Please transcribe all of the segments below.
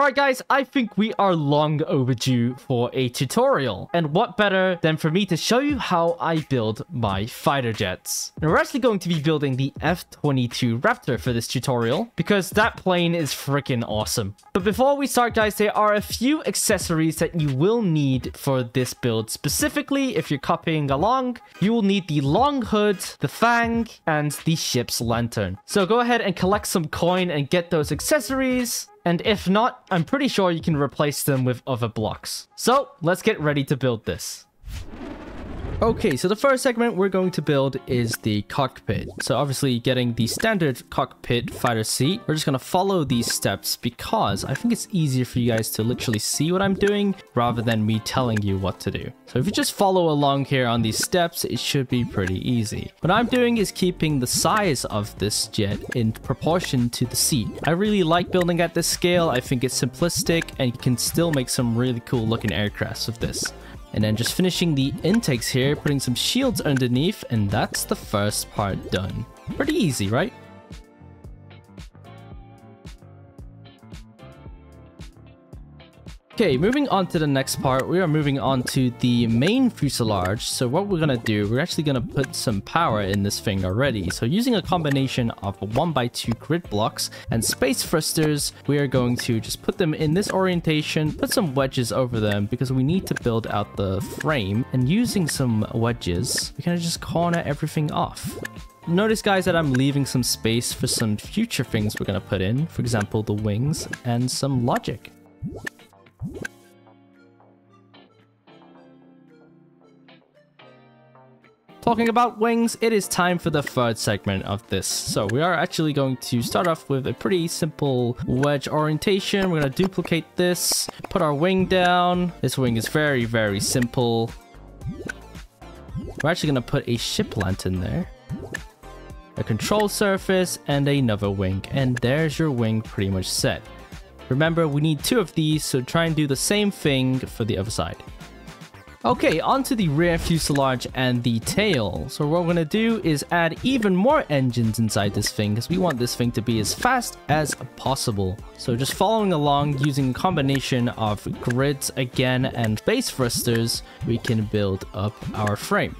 Alright guys, I think we are long overdue for a tutorial. And what better than for me to show you how I build my fighter jets. And we're actually going to be building the F-22 Raptor for this tutorial, because that plane is freaking awesome. But before we start guys, there are a few accessories that you will need for this build. Specifically, if you're copying along, you will need the long hood, the fang, and the ship's lantern. So go ahead and collect some coin and get those accessories. And if not, I'm pretty sure you can replace them with other blocks. So let's get ready to build this. Okay, so the first segment we're going to build is the cockpit. So obviously getting the standard cockpit fighter seat, we're just going to follow these steps because I think it's easier for you guys to literally see what I'm doing rather than me telling you what to do. So if you just follow along here on these steps, it should be pretty easy. What I'm doing is keeping the size of this jet in proportion to the seat. I really like building at this scale. I think it's simplistic and you can still make some really cool looking aircrafts with this. And then just finishing the intakes here, putting some shields underneath, and that's the first part done. Pretty easy, right? Okay, moving on to the next part, we are moving on to the main fuselage. So what we're going to do, we're actually going to put some power in this thing already. So using a combination of 1x2 grid blocks and space thrusters, we are going to just put them in this orientation, put some wedges over them because we need to build out the frame. And using some wedges, we kind of just corner everything off. Notice guys that I'm leaving some space for some future things we're going to put in, for example, the wings and some logic. Talking about wings, it is time for the third segment of this. So we are actually going to start off with a pretty simple wedge orientation. We're going to duplicate this, put our wing down. This wing is very, very simple. We're actually going to put a ship lantern there, a control surface, and another wing. And there's your wing pretty much set. Remember, we need two of these, so try and do the same thing for the other side. Okay, onto the rear fuselage and the tail. So what we're going to do is add even more engines inside this thing because we want this thing to be as fast as possible. So just following along using a combination of grids again and space thrusters, we can build up our frame.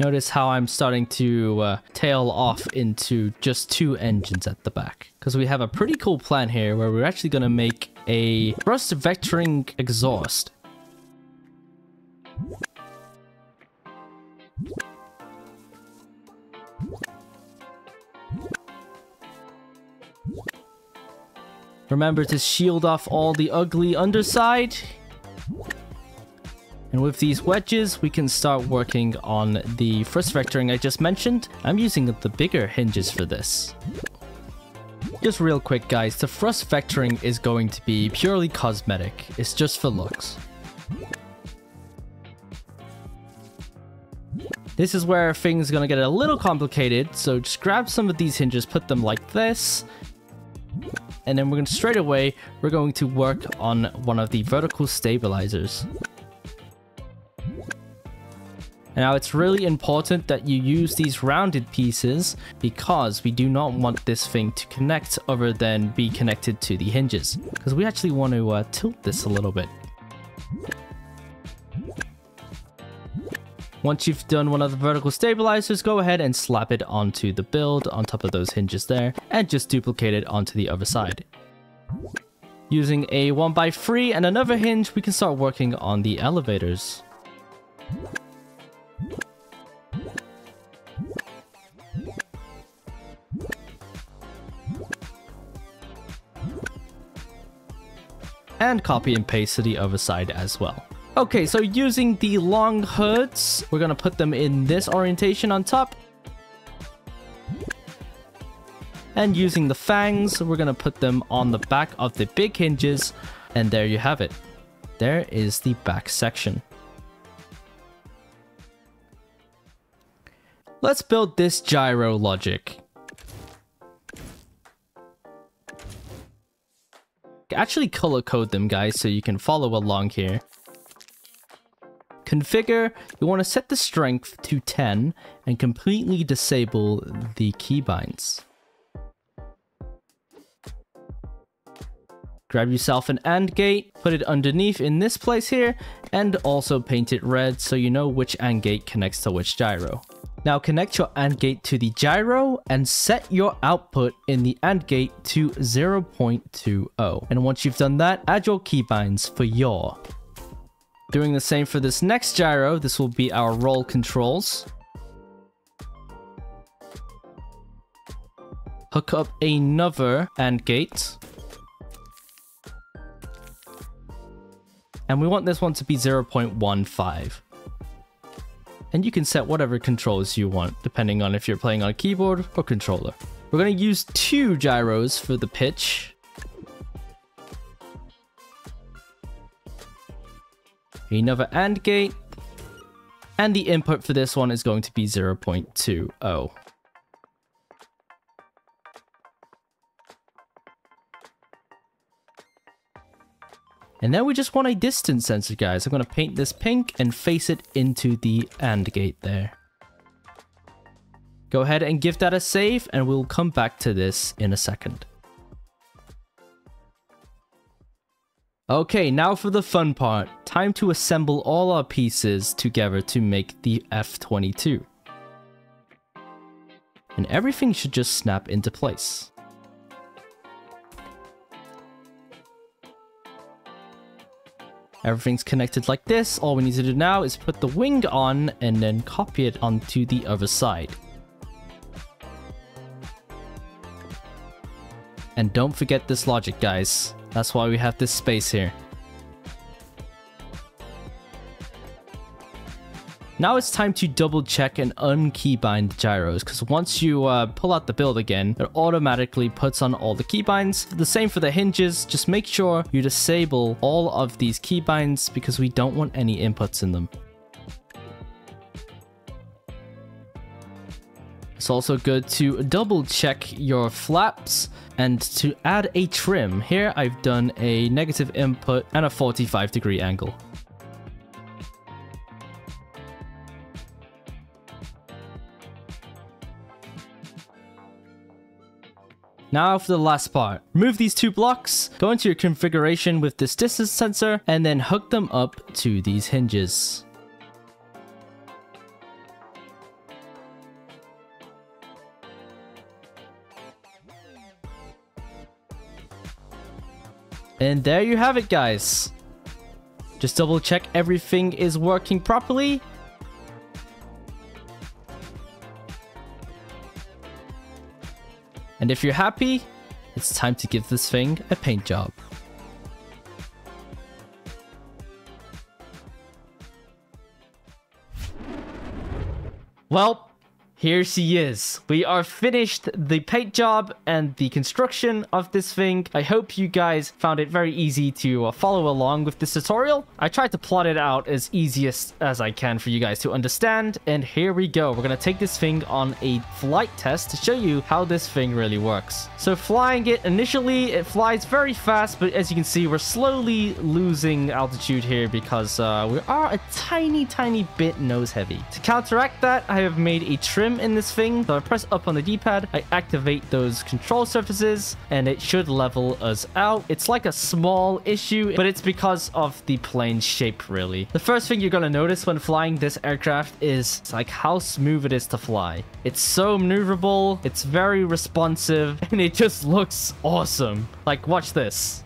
Notice how I'm starting to tail off into just two engines at the back. Because we have a pretty cool plan here where we're actually going to make a thrust vectoring exhaust. Remember to shield off all the ugly underside. And with these wedges, we can start working on the thrust vectoring I just mentioned. I'm using the bigger hinges for this. Just real quick guys, the thrust vectoring is going to be purely cosmetic. It's just for looks. This is where things are going to get a little complicated. So just grab some of these hinges, put them like this. And then we're going to straight away, we're going to work on one of the vertical stabilizers. Now it's really important that you use these rounded pieces because we do not want this thing to connect other than be connected to the hinges, because we actually want to tilt this a little bit. Once you've done one of the vertical stabilizers, go ahead and slap it onto the build on top of those hinges there and just duplicate it onto the other side. Using a 1x3 and another hinge, we can start working on the elevators. And copy and paste to the other side as well. Okay, so using the long hoods, we're gonna put them in this orientation on top. And using the fangs, we're gonna put them on the back of the big hinges. And there you have it. There is the back section. Let's build this gyro logic. Actually color code them guys so you can follow along here. Configure, you want to set the strength to 10 and completely disable the keybinds. Grab yourself an AND gate, put it underneath in this place here, and also paint it red so you know which AND gate connects to which gyro. Now connect your AND gate to the gyro and set your output in the AND gate to 0.20. And once you've done that, add your keybinds for yaw. Doing the same for this next gyro, this will be our roll controls. Hook up another AND gate. And we want this one to be 0.15. And you can set whatever controls you want, depending on if you're playing on a keyboard or controller. We're going to use two gyros for the pitch. Another AND gate. And the input for this one is going to be 0.20. And then we just want a distance sensor, guys. I'm going to paint this pink and face it into the AND gate there. Go ahead and give that a save, and we'll come back to this in a second. Okay, now for the fun part. Time to assemble all our pieces together to make the F-22. And everything should just snap into place. Everything's connected like this. All we need to do now is put the wing on and then copy it onto the other side. And don't forget this logic, guys. That's why we have this space here. Now it's time to double check and unkeybind the gyros, because once you pull out the build again, it automatically puts on all the keybinds. The same for the hinges. Just make sure you disable all of these keybinds because we don't want any inputs in them. It's also good to double check your flaps and to add a trim. Here I've done a negative input and a 45-degree angle. Now for the last part. Remove these two blocks, go into your configuration with this distance sensor, and then hook them up to these hinges. And there you have it, guys. Just double check everything is working properly. And if you're happy, it's time to give this thing a paint job. Well, here she is. We are finished the paint job and the construction of this thing. I hope you guys found it very easy to follow along with this tutorial. I tried to plot it out as easiest as I can for you guys to understand. And here we go. We're going to take this thing on a flight test to show you how this thing really works. So flying it initially, it flies very fast. But as you can see, we're slowly losing altitude here because we are a tiny bit nose heavy. To counteract that, I have made a trim in this thing. So I press up on the D-pad, I activate those control surfaces, and it should level us out. It's like a small issue, but it's because of the plane shape, really. The first thing you're going to notice when flying this aircraft is like how smooth it is to fly. It's so maneuverable, it's very responsive, and it just looks awesome. Like, watch this.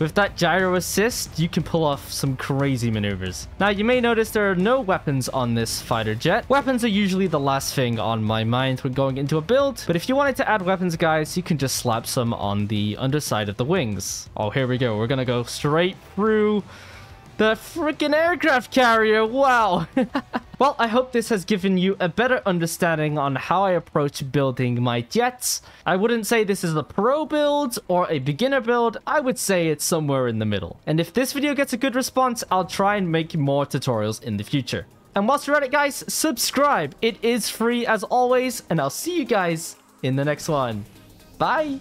With that gyro assist, you can pull off some crazy maneuvers. Now, you may notice there are no weapons on this fighter jet. Weapons are usually the last thing on my mind when going into a build, but if you wanted to add weapons, guys, you can just slap some on the underside of the wings. Oh, here we go. We're gonna go straight through the freaking aircraft carrier. Wow. Well, I hope this has given you a better understanding on how I approach building my jets. I wouldn't say this is a pro build or a beginner build. I would say it's somewhere in the middle. And if this video gets a good response, I'll try and make more tutorials in the future. And whilst you're at it, guys, subscribe. It is free as always, and I'll see you guys in the next one. Bye.